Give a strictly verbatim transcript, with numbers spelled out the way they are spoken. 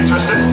interested?